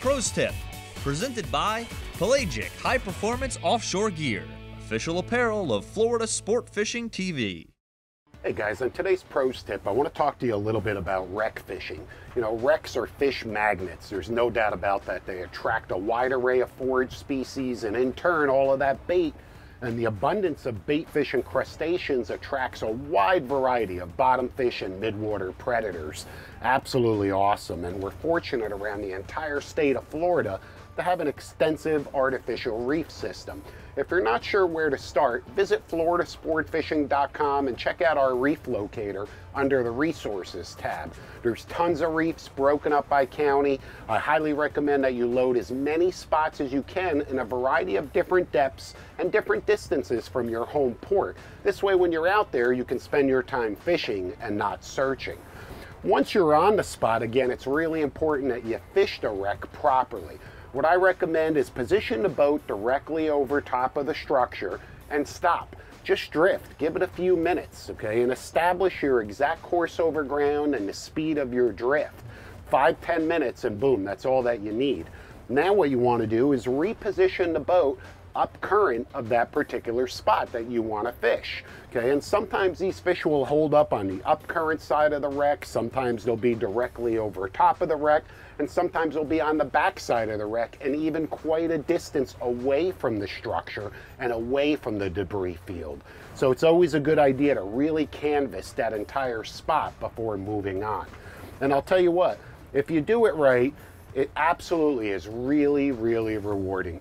Pros Tip, presented by Pelagic High Performance Offshore Gear, official apparel of Florida Sport Fishing TV. Hey guys, on today's Pros Tip, I want to talk to you a little bit about wreck fishing. You know, wrecks are fish magnets. There's no doubt about that. They attract a wide array of forage species and in turn all of that bait. And the abundance of bait fish and crustaceans attracts a wide variety of bottom fish and midwater predators. Absolutely awesome. And we're fortunate around the entire state of Florida to have an extensive artificial reef system. If you're not sure where to start, visit floridasportfishing.com and check out our reef locator under the resources tab. There's tons of reefs broken up by county. I highly recommend that you load as many spots as you can in a variety of different depths and different distances from your home port. This way, when you're out there, you can spend your time fishing and not searching. Once you're on the spot, again, it's really important that you fish the wreck properly. What I recommend is position the boat directly over top of the structure and stop. Just drift, give it a few minutes, okay, and establish your exact course over ground and the speed of your drift. 5-10 minutes and boom, that's all that you need. Now what you want to do is reposition the boat up current of that particular spot that you want to fish, okay? And sometimes these fish will hold up on the up current side of the wreck, sometimes they'll be directly over top of the wreck, and sometimes they'll be on the back side of the wreck and even quite a distance away from the structure and away from the debris field. So it's always a good idea to really canvas that entire spot before moving on. And I'll tell you what, if you do it right, it absolutely is really, really rewarding.